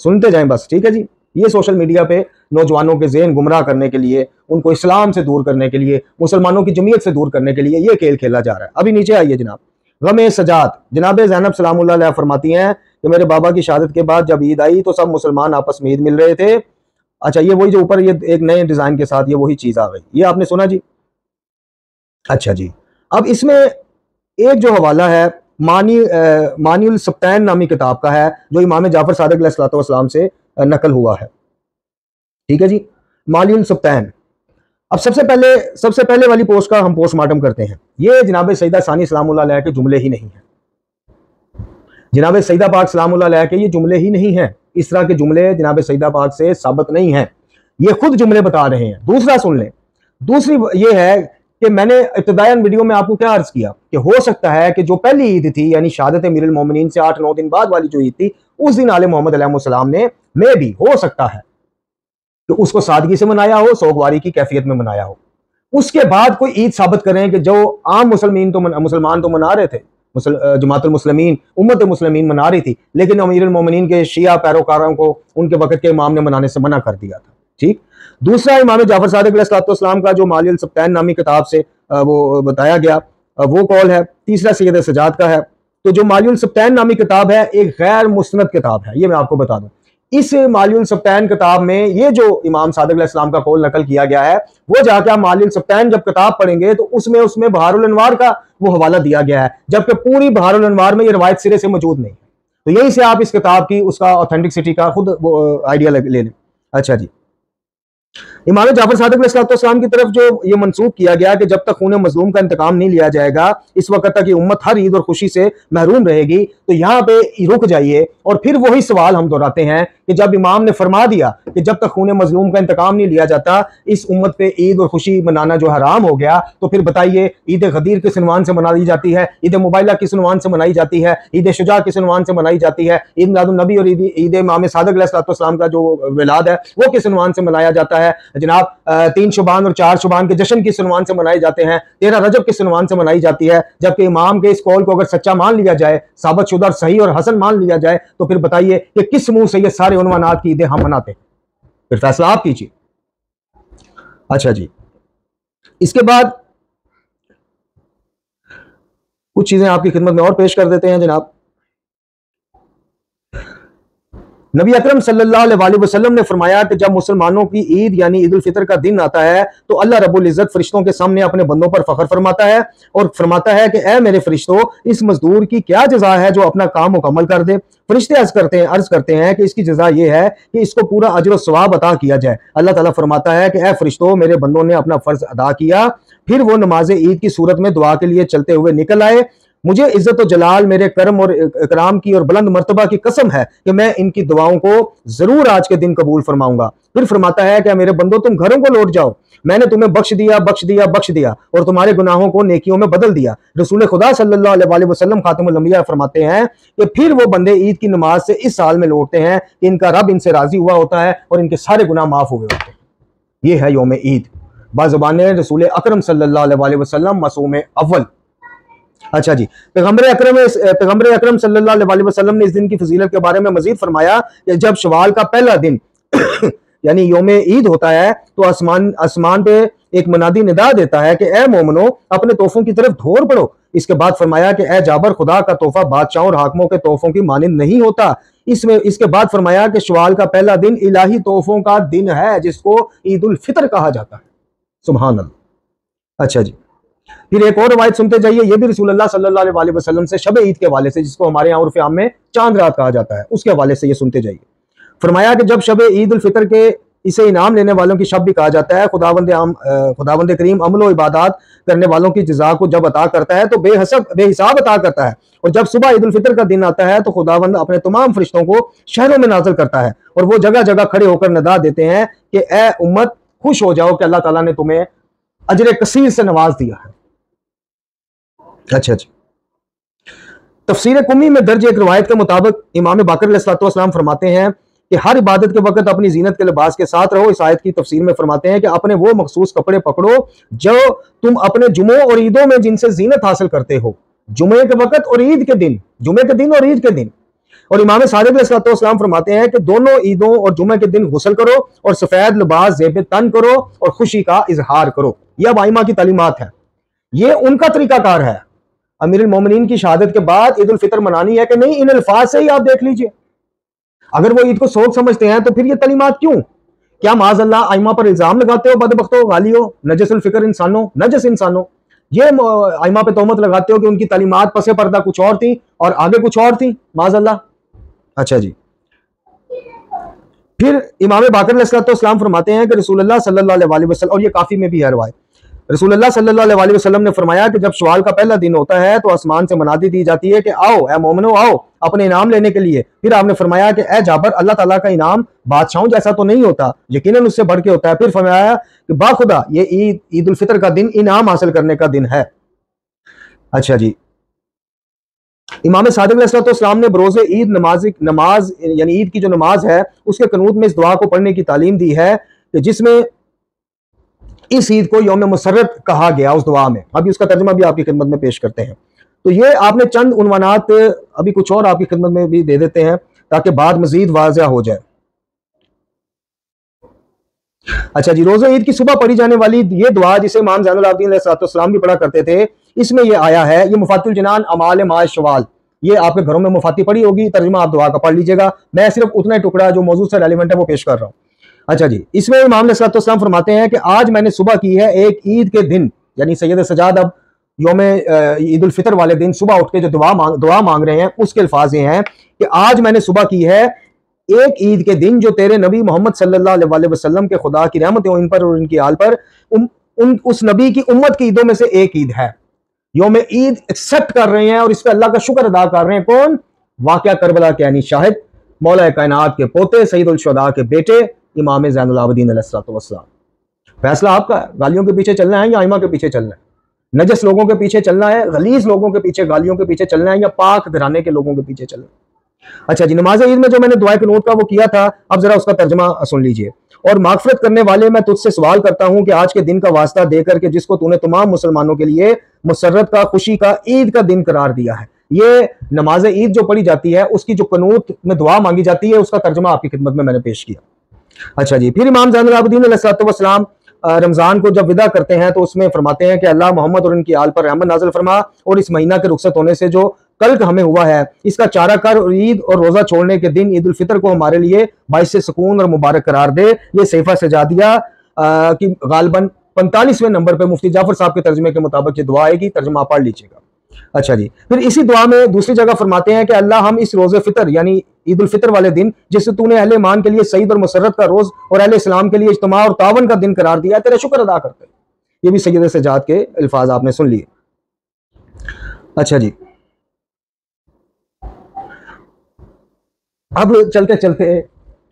सुनते जाएं बस, ठीक है जी। ये सोशल मीडिया पे नौजवानों के ज़हन गुमराह करने के लिए, उनको इस्लाम से दूर करने के लिए, मुसलमानों की जमीयत से दूर करने के लिए ये खेल खेला जा रहा है। अभी नीचे आइए जनाब, गमे सजाद, जनाब ज़ैनब सलामुल्लाह अलैहा फरमाती हैं कि मेरे बाबा की शहादत के बाद जब ईद आई तो सब मुसलमान आपस में ईद मिल रहे थे। अच्छा, ये वही जो ऊपर ये एक नए डिज़ाइन के साथ ये वही चीज़ आ गई, ये आपने सुना जी। अच्छा जी, अब इसमें एक जो हवाला है मानियुल सप्तैन नामी किताब का है जो इमाम जाफ़र सादिक अलैहिस्सलाम से नकल हुआ है। ठीक है जी, मानियुल सप्तैन। अब सबसे पहले वाली पोस्ट का हम पोस्टमार्टम करते हैं। ये जनाब सईदा सानी सलामुल्लाह अलैहा के जुमले ही नहीं है, जनाब सईदा पाक सलामुल्लाह अलैहा के ये जुमले ही नहीं हैं। इस तरह के जुमले जनाब सईदा पाक से साबित नहीं हैं, ये खुद जुमले बता रहे हैं। दूसरा सुन लें, दूसरी ये है कि मैंने इब्तिदायन वीडियो में आपको क्या अर्ज किया कि हो सकता है कि जो पहली ईद थी यानी शहादत अमीरुल मोमिनीन से 8-9 दिन बाद वाली जो ईद थी, उस दिन आले मोहम्मद अलैहिस्सलाम ने मे भी हो सकता है कि उसको सादगी से मनाया हो, सोगवारी की कैफियत में मनाया हो। उसके बाद कोई ईद साबित करें कि जो आम मुसलमान तो मना रहे थे, जमातुल मुस्लिमीन उम्मत मुस्लिमीन मना रही थी, लेकिन अमीरुल मोमिनीन के शिया पैरोकारों को उनके वक्त के इमाम ने मनाने से मना कर दिया था। ठीक। दूसरा, इमाम जाफर सादिक अलैहिस्सलाम का जो मालियल सब्तैन नामी किताब से वो बताया गया वो कौल है। तीसरा सैयद सजाद का है। तो जो मालियल सब्तैन नामी किताब है एक गैर मुस्नद किताब है, ये मैं आपको बता दूं। इस मालियल सब्तैन किताब में ये जो इमाम सादिक अलैहिस्सलाम का कौल नकल किया गया है वो जाके आप मालियल सब्तैन जब किताब पढ़ेंगे तो उसमें बहारुल अनवार का वो हवाला दिया गया है, जबकि पूरी बहारुल अनवार में ये रवायत सिरे से मौजूद नहीं है। तो यही से आप इस किताब की उसका ऑथेंटिसिटी का खुद आइडिया ले लें। अच्छा जी, इमाम जाफर सादिक अलैहिस्सलाम की तरफ जो ये मंसूब किया गया कि जब तक खून मजलूम का इंतकाम नहीं लिया जाएगा इस वक्त तक ये उम्मत हर ईद और खुशी से महरूम रहेगी, तो यहाँ पे रुक जाइए। और फिर वही सवाल हम दोहराते हैं कि जब इमाम ने फरमा दिया कि जब तक खून मजलूम का इंतकाम नहीं लिया जाता इस उम्मत पे ईद और खुशी मनाना जो हराम हो गया, तो फिर बताइए ईद गदीर किस उनवान से मनाई जाती है, ईद मुबाइला किस उनवान से मनाई जाती है, ईद शुजा किस उनवान से मनाई जाती है, ईद मिलादुन नबी और ईद इमाम सादिक अलैहिस्सलाम का जो विलाद है वो किस उनवान से मनाया जाता है, जनाब 3 शुबान और 4 शुबान के जश्न किस उनवान से मनाए जाते हैं, 13 रजब किस उनवान से मनाई जाती है। जबकि इमाम के इस कौल को अगर सच्चा मान लिया जाए, साबित शुदा सही और हसन मान लिया जाए, तो फिर बताइए कि किस मुंह से ये सारे उनवानात की ईदें हम मनाते हैं। फिर फैसला आप कीजिए। अच्छा जी, इसके बाद कुछ चीजें आपकी खिदमत में और पेश कर देते हैं। जनाब, नबी अकरम सल्लल्लाहु अलैहि वसल्लम ने फरमाया कि जब मुसलमानों की ईद यानी ईद उल फितर का दिन आता है तो अल्लाह रब्बुल इज्जत फरिश्तों के सामने अपने बंदों पर फख्र फरमाता है और फरमाता है कि ऐ मेरे फरिश्तों, इस मजदूर की क्या जजा है जो अपना काम मुकम्मल कर दे। फरिश्ते अर्ज करते हैं कि इसकी जजा यह है कि इसको पूरा अजर व सवाब अता किया जाए। अल्लाह ताला फरमाता है कि ऐ फरिश्तों, मेरे बंदों ने अपना फर्ज अदा किया। फिर वो नमाज ईद की सूरत में दुआ के लिए चलते हुए निकल आए। मुझे इज्जत और जलाल, मेरे करम और इकराम की और बुलंद मर्तबा की कसम है कि मैं इनकी दुआओं को जरूर आज के दिन कबूल फरमाऊंगा। फिर फरमाता है कि मेरे बंदो, तुम घरों को लौट जाओ, मैंने तुम्हें बख्श दिया और तुम्हारे गुनाहों को नेकियों में बदल दिया। रसूल खुदा सल्लल्लाहु अलैहि वसल्लम खातिमुल अंबिया फरमाते हैं कि फिर वो बंदे ईद की नमाज से इस साल में लौटते हैं कि इनका रब इनसे राजी हुआ होता है और इनके सारे गुनाह माफ हुए होते हैं। ये है योम ईद। बाज़ुबाने रसूल अकरम सल्लल्लाहु अलैहि वसल्लम मसूम अव्वल। अच्छा जी, पैगंबर अकरम सल्लल्लाहु अलैहि वसल्लम ने इस दिन की फजीलत के बारे में मजीद फरमाया कि जब शवाल का पहला दिन यानी योम ईद होता है तो आसमान पे एक मनादी निदा देता है कि ए मोमनो, अपने तोहफों की तरफ ढोर पड़ो। इसके बाद फरमाया कि ए जाबर, खुदा का तोहफा बादशाहों और हाकिमों के तोहफों की मानिंद नहीं होता। इसके बाद फरमाया कि शवाल का पहला दिन इलाही तोहफों का दिन है जिसको ईद उल फितर कहा जाता है। सुभान अल्लाह। अच्छा जी, फिर एक और रवायत सुनते जाइए, ये भी रसूलुल्लाह सल्लल्लाहु अलैहि वसल्लम से शब ईद के हवाले से, जिसको हमारे यहाँ उर्फ आम में चांद रात कहा जाता है, उसके हवाले से ये सुनते जाइए। फरमाया कि जब शब ईद उल फितर के, इसे इनाम लेने वालों की शब भी कहा जाता है, खुदावंद करीम अमल व इबादात करने वालों की जज़ा को जब अता करता है तो बेहिसाब अता करता है। और जब सुबह ईद उल फितर का दिन आता है तो खुदावंद अपने तमाम फरिश्तों को शहरों में नाजिल करता है और वो जगह जगह खड़े होकर निदा देते हैं कि ए उम्मत, खुश हो जाओ कि अल्लाह ताला ने तुम्हें अजर कसीर से नवाज दिया है। अच्छा जी, तफसीर कुमी में दर्ज एक रवायत के मुताबिक इमाम बाक़िर अलैहिस्सलाम फरमाते हैं कि हर इबादत के वक्त अपनी जीनत के लिबास के साथ रहो। इस आयत की तफसीर में फरमाते हैं कि अपने वो मखसूस कपड़े पकड़ो जो तुम अपने जुमों और ईदों में जिनसे जीनत हासिल करते हो। जुमे के वक्त और ईद के दिन, जुमे के दिन और ईद के दिन। और इमाम सादिक़ अलैहिस्सलाम फरमाते हैं कि दोनों ईदों और जुमे के दिन गुसल करो और सफेद लिबास ज़ेब तन करो और खुशी का इजहार करो। यह आइमा की तालीमात है, यह उनका तरीकाकार है। अमीरुल मोमिनीन की शहादत के बाद ईद उल फितर मनानी है कि नहीं, इन अल्फाज से ही आप देख लीजिए। अगर वो ईद को शौक समझते हैं तो फिर ये तालीमात क्यों? क्या माज़अल्लाह आइमा पर इल्जाम लगाते हो बदबख्तो, गालियो, नजसुल फिकर इंसानों, नजस इंसानों? ये आइमा पे तोहमत लगाते हो कि उनकी तालीमात पसे पर्दा कुछ और थी और आगे कुछ और थी, माज़अल्लाह। अच्छा जी, फिर इमाम बाक़िर अलैहिस्सलाम फरमाते हैं कि रसूलुल्लाह सल्लल्लाहु अलैहि वसल्लम, और ये काफी में भी है रवायत, रसूलुल्लाह सल्लल्लाहु अलैहि वसल्लम ने फरमाया कि जब शवाल का पहला दिन होता है तो आसमान से मनादी दी जाती है कि आओ ए मोमिनो आओ अपने इनाम लेने के लिए। फिर आपने फरमाया कि ए जाबर, अल्लाह ताला का इनाम बादशाहों जैसा तो नहीं होता, यकीनन उससे बढ़ के होता है। फिर फरमाया कि बाखुदा ये ईद उल फितर का दिन इनाम हासिल करने का दिन है। अच्छा जी, इमाम सादिक़ अलैहिस्सलाम ने बरोज़ ईद नमाज यानी ईद की जो नमाज है उसके कनूत में इस दुआ को पढ़ने की तालीम दी है कि जिसमें इस ईद को यौम मुसर्रत कहा गया उस दुआ में। अभी उसका तर्जुमा भी आपकी खिदमत में पेश करते हैं। तो ये आपने चंद उन्वानात, अभी कुछ और आपकी खिदमत में भी दे देते हैं ताकि बाद मजीद वाज़ेह हो जाए। अच्छा जी, रोज़े ईद की सुबह पढ़ी जाने वाली ये दुआ जिसे इमाम ज़ैनुल आबिदीन अलैहिस्सलाम भी पढ़ा करते थे, इसमें यह आया है। ये मुफातिल जनान अमाल माए शवाल, ये आपके घरों में मुफाती पड़ी होगी, तर्जुमा आप दुआ का पढ़ लीजिएगा। मैं सिर्फ उतना ही टुकड़ा जो मौजूद से रेलिवेंट है वो पेश कर रहा हूँ। अच्छा जी, इसमें इमाम अलैहिस्सलाम फरमाते हैं कि आज मैंने सुबह की है एक ईद के दिन, यानी सैयद सजाद अब योम ईद उल फितर वाले दिन सुबह उठ के जो दुआ मांग रहे हैं उसके अल्फाज ये हैं कि आज मैंने सुबह की है एक ईद के दिन जो तेरे नबी मोहम्मद सल्लल्लाहु अलैहि वसल्लम के खुदा की रहमत हो इन पर और इनकी आल पर उस नबी की उम्मत की ईदों में से एक ईद है। योम ईद एक्सेप्ट कर रहे हैं और इस पर अल्लाह का शुक्र अदा कर रहे हैं। कौन? वाक़िया करबला के यानी शाहिद, मौला कायनात के पोते, सईदुल शुहदा के बेटे इमाम ज़ैनुल आबिदीन अलैहिस्सलाम। फैसला आपका है, गालियों के पीछे चलना है या इमाम के पीछे चलना है, नजस लोगों के पीछे चलना है, गलीज लोगों के पीछे, गालियों के पीछे चलना है या पाक घराने के लोगों के पीछे चलना है। अच्छा जी, नमाज ईद में जो मैंने दुआ कुनूत का वो किया था, अब जरा उसका तर्जमा सुन लीजिए। और मागफरत करने वाले, मैं तुझसे सवाल करता हूँ कि आज के दिन का वास्ता देकर के जिसको तूने तमाम मुसलमानों के लिए मुसर्रत का, खुशी का, ईद का दिन करार दिया है। ये नमाज ईद जो पढ़ी जाती है उसकी जो कुनूत में दुआ मांगी जाती है उसका तर्जमा आपकी खिदमत में मैंने पेश किया। अच्छा जी, फिर इमाम ज़ैनुल आबिदीन अलैहिस्सलाम रमज़ान को जब विदा करते हैं तो उसमें फरमाते हैं कि अल्लाह मोहम्मद और इनकी आल पर रहमत नाज़िल फरमा और इस महीना के रुखसत होने से जो कल हमें हुआ है इसका चारा कर, और ईद और रोज़ा छोड़ने के दिन ईद उल फितर को हमारे लिए बाइस से सुकून और मुबारक करार दे। ये सोहिफ़ा सज्जादिया की गालबन 45वें नंबर पर मुफ्ती जाफर साहब के तर्जमे के मुताबिक ये दुआ आएगी, तर्जमा पढ़ लीजिएगा। अच्छा जी, फिर इसी दुआ में दूसरी जगह फरमाते हैं कि अल्लाह हम इस रोज़े फितर यानी ईद उल फितर वाले दिन जिससे तूने अहले ईमान के लिए सईद और मुसर्रत का रोज़ और अहले इस्लाम के लिए इज्तिमा और तावन का दिन करार दिया है, तेरा शुक्र अदा करते हैं। ये भी सैयद सजाद के अल्फाज आपने सुन लिए। अच्छा जी, अब चलते चलते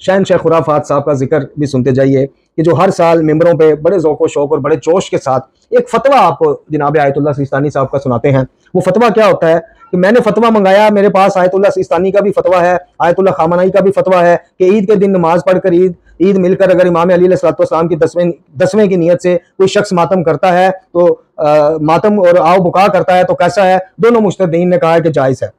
शहंशाह खुराफात साहब का जिक्र भी सुनते जाइए कि जो हर साल मेंबरों पे बड़े ज़ौक़ो शौक़ और बड़े जोश के साथ एक फतवा आपको जनाब आयतुल्लाह सिस्तानी साहब का सुनाते हैं। वो फतवा क्या होता है कि मैंने फतवा मंगाया, मेरे पास आयतुल्लाह सिस्तानी का भी फतवा है, आयतुल्लाह खामेनेई का भी फतवा है कि ईद के दिन नमाज पढ़कर ईद मिलकर अगर इमाम अली अलैहिस्सलाम की दसवें की नीयत से कोई शख्स मातम करता है तो मातम और आव बुका करता है तो कैसा है? दोनों मुस्तदीन ने कहा है कि जायज़ है।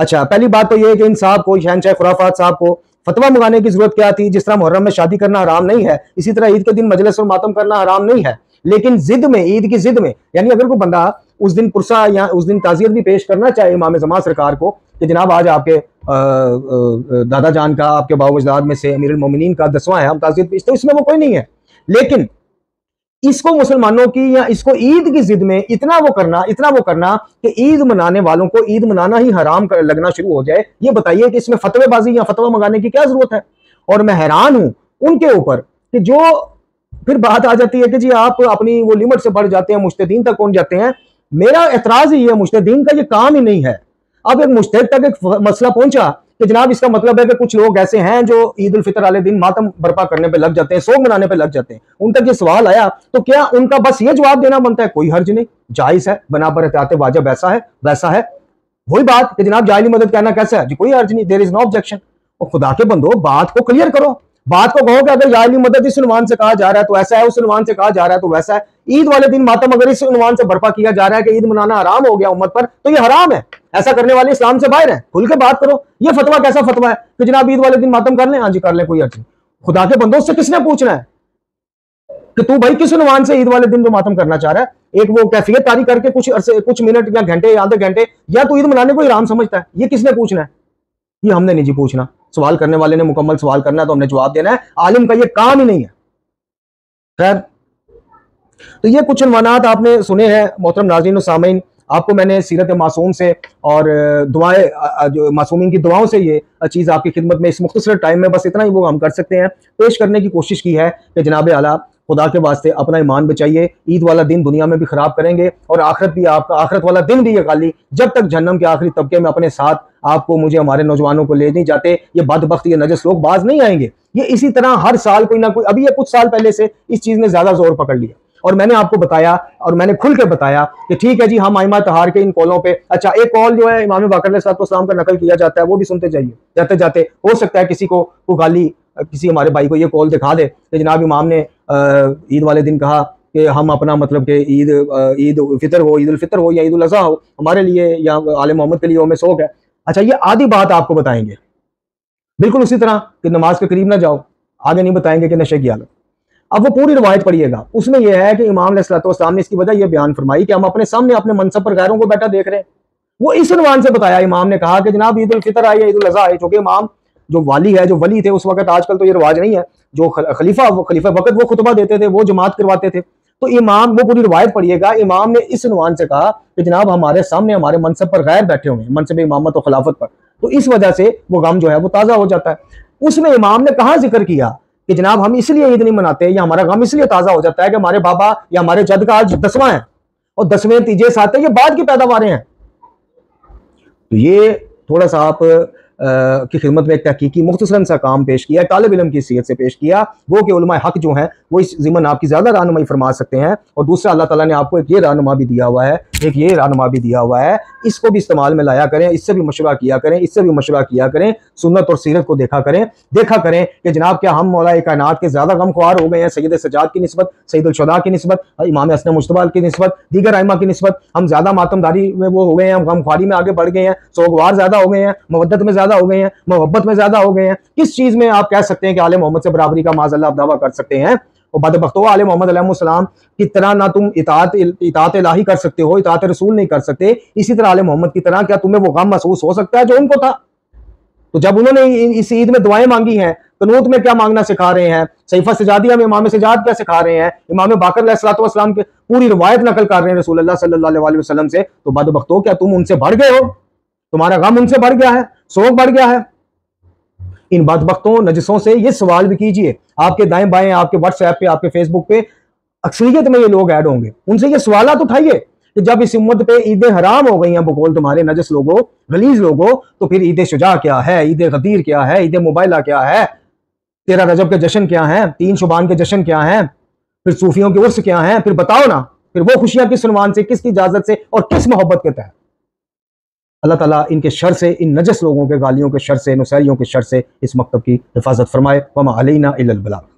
अच्छा, पहली बात तो यह है कि इन साहब को, शहंशाह खुराफात साहब को फतवा मंगाने की जरूरत क्या थी? जिस तरह मुहर्रम में शादी करना हराम नहीं है, इसी तरह ईद के दिन मजलिस और मातम करना हराम नहीं है, लेकिन जिद में, ईद की जिद में, यानी अगर कोई बंदा उस दिन पुरसा या उस दिन ताज़ियत भी पेश करना चाहे इमाम ज़मान सरकार को कि जनाब आज आपके दादा जान का, आपके बाबूजदाद में से अमीरुल मोमिनीन का 10वां है, हम ताज़ियत पेश, तो इसमें वो कोई नहीं है। लेकिन इसको मुसलमानों की या इसको ईद की जिद में इतना वो करना कि ईद मनाने वालों को ईद मनाना ही हराम लगना शुरू हो जाए, ये बताइए कि इसमें फतवेबाजी या फतवा मंगाने की क्या जरूरत है? और मैं हैरान हूं उनके ऊपर कि जो फिर बात आ जाती है कि जी आप अपनी वो लिमिट से बढ़ जाते हैं, मुज्तदीन तक पहुंच जाते हैं। मेरा एतराज़ ही है, मुज्तदीन का ये काम ही नहीं है। अब एक मुज्तद तक एक मसला पहुंचा कि जनाब इसका मतलब है कि कुछ लोग ऐसे हैं जो ईद उल फितर वाले दिन मातम बर्पा करने पे लग जाते हैं, सोग मनाने पे लग जाते हैं। उन तक ये सवाल आया तो क्या उनका बस ये जवाब देना बनता है कोई हर्ज नहीं, जायज है, बना पर एहतियात वाजिब वैसा है? वही बात कि जनाब जायली मदद कहना कैसा है जी, कोई हर्ज नहीं, देयर इज नो ऑब्जेक्शन। और खुदा के बंदो, बात को क्लियर करो, बात को कहो कि अगर जायली मदद इस उन्वान से कहा जा रहा है तो ऐसा है, उस उन्वान से कहा जा रहा है तो वैसा है। ईद वाले दिन मातम अगर इस उन्वान से बर्पा किया जा रहा है कि ईद मनाना हराम हो गया उम्मत पर, तो ये हराम है, ऐसा करने वाले इस्लाम से बाहर है। खुल के बात करो, ये फतवा कैसा फतवा है कि जनाब ईद वाले दिन मातम कर लें? हाँ जी कर लें, कोई अर्ज नहीं। खुदा के बंदों से किसने पूछना है कि तू भाई किस उन्वान से ईद वाले दिन जो मातम करना चाह रहा है? एक वो कैफियत तारी करके कुछ मिनट या घंटे या आधे घंटे या तू ईद मनाने को हराम समझता है, ये किसने पूछना है? ये हमने नहीं जी पूछना, सवाल करने वाले ने मुकम्मल सवाल करना है तो हमने जवाब देना है, आलिम का ये काम ही नहीं है। खैर, तो ये कुछ उन्वानात आपने सुने हैं मोहतरम नाज़रीन और सामीन। आपको मैंने सीरत मासूम से और दुआएं जो मासूमीन की दुआओं से ये चीज़ आपकी खिदमत में इस मुख्तसर टाइम में बस इतना ही वो हम कर सकते हैं, पेश करने की कोशिश की है कि जनाब आला खुदा के वास्ते अपना ईमान बचाइए। ईद वाला दिन दुनिया में भी ख़राब करेंगे और आखिरत भी, आपका आखिरत वाला दिन भी ये गाली जब तक जहन्नम के आखिरी तबके में अपने साथ आपको मुझे हमारे नौजवानों को ले नहीं जाते ये बदबख्त ये नजस लोग बाज नहीं आएंगे। ये इसी तरह हर साल कोई ना कोई, अभी ये कुछ साल पहले से इस चीज़ ने ज़्यादा जोर पकड़ लिया और मैंने आपको बताया और मैंने खुल के बताया कि ठीक है जी हम आइमा तहार के इन कॉलों पे, अच्छा एक कॉल जो है इमाम बाक़िर अलैहिस्सलाम का नकल किया जाता है वो भी सुनते जाइए, जाते जाते हो सकता है किसी को गाली, किसी हमारे भाई को ये कॉल दिखा दे कि जनाब इमाम ने ईद वाले दिन कहा कि हम अपना मतलब के ईद उल फितर हो या ईद उल अज़हा हो हमारे लिए या आले मोहम्मद के लिए उम्मे शौक है। अच्छा ये आधी बात आपको बताएंगे, बिल्कुल उसी तरह कि नमाज के करीब ना जाओ, आगे नहीं बताएंगे कि नशे की हालत। अब वो पूरी रवायत पढ़िएगा, उसमें यह है कि इमाम अलैहिस्सलाम ने इसकी वजह यह बयान फरमाई कि हम अपने सामने अपने मनसब पर गैरों को बैठा देख रहे हैं। वो इस उनवान से बताया, इमाम ने कहा कि जनाब ईद उल फितर आई ईद उल अज़हा आई, चूँकि इमाम जो वाली है जो वली थे उस वक्त, आजकल तो ये रिवाज नहीं है, जो खलीफा वक्त वो खुतबा देते थे वो जमात करवाते थे, तो इमाम वो पूरी रिवायत पढ़िएगा। इमाम ने इस उनवान से कहा कि जनाब हमारे सामने हमारे मनसब पर गैर बैठे हुए हैं, मनसब इमामत और खिलाफत पर, तो इस वजह से वो गम जो है वो ताज़ा हो जाता है। उसमें इमाम ने कहाँ जिक्र किया कि जनाब हम इसलिए ईद नहीं मनाते या हमारा गम इसलिए ताज़ा हो जाता है कि हमारे बाबा या हमारे जद का आज 10वां है और 10वें नतीजे साथ है, ये बाद की पैदावारें हैं। तो ये थोड़ा सा आप की खिदमत में एक तहकीकी मुख्तसरन सा काम पेश किया, तालिब इल्म की हैसियत से पेश किया, वो कि उलमा हक जो हैं वो इस ज़िमन आपकी ज़्यादा रहनुमाई फरमा सकते हैं। और दूसरा अल्लाह ताला ने आपको एक ये रहनुमा भी दिया हुआ है, एक ये रहनुमा भी दिया हुआ है, इसको भी इस्तेमाल में लाया करें, इससे भी मशवरा किया करें, सुन्नत और सीरत को देखा करें कि जनाब क्या हम मौला कायनात के ज़्यादा गमख्वार हो गए हैं सैयद सजाद की नस्बत, सैयद उल शुदा की नस्बत, इमाम हसन मुश्तबा की नस्बत, दीगर आइमा की नस्बत, हम ज़्यादा मातमदारी में वो हो गए हैं, हम गमख्वारी में आगे बढ़ गए हैं, सौगवार ज़्यादा हो गए हैं, मवद्दत में हो गए हैं, मोहब्बत में ज़्यादा हो गए हैं। किस चीज़ में आप कह सकते हैं कि आले मोहम्मद से बराबरी का माज़ल्ला आप दावा कर सकते हैं? और बदबख्तो आले मोहम्मद अलैहिस्सलाम की तरह ना तुम इताअत इलाही कर सकते हो, इताअत रसूल नहीं कर सकते, इसी तरह आले मोहम्मद की तरह क्या तुम्हें वो गम महसूस हो सकता है जो उनको था? तो जब उन्होंने इस ईद में दुआएं मांगी हैं, कनूत में क्या मांगना सिखा रहे हैं, सहीफा सजादिया में इमाम सजाद क्या सिखा रहे हैं, इमाम बाक़िर अलैहिस्सलाम की पूरी रिवायत नकल कर रहे हैं रसूलुल्लाह सल्लल्लाहु अलैहि वसल्लम से, तो बदबख्तो क्या तुम उनसे बढ़ गए हो? तुम्हारा गम उनसे बढ़ गया है, शोक बढ़ गया है? इन बदबख्तों नजसों से ये सवाल भी कीजिए। आपके दाएं बाएं, आपके व्हाट्सएप पे, आपके फेसबुक पे अक्सरियत में ये लोग ऐड होंगे, उनसे ये सवालात उठाइए कि जब इस उम्मत पे ईदें हराम हो गई हैं बकौल तुम्हारे नजस लोगों, गलीज लोगों, तो फिर ईद शुजा क्या है, ईद गदीर क्या है, ईद मुबाइला क्या है, 13 रजब के जश्न क्या हैं, 3 शुबान के जश्न क्या हैं, फिर सूफियों के उर्स क्या हैं, फिर बताओ ना, फिर वो खुशियाँ किस उन्वान से, किसकी इजाज़त से और किस मोहब्बत के तहत? अल्लाह ताला इनके शर से, इन नजस लोगों के, गालियों के शर से, नुसैरियों के शर से इस मकतब की हिफाजत फरमाए। वमा अलैना इल्लल बलाग।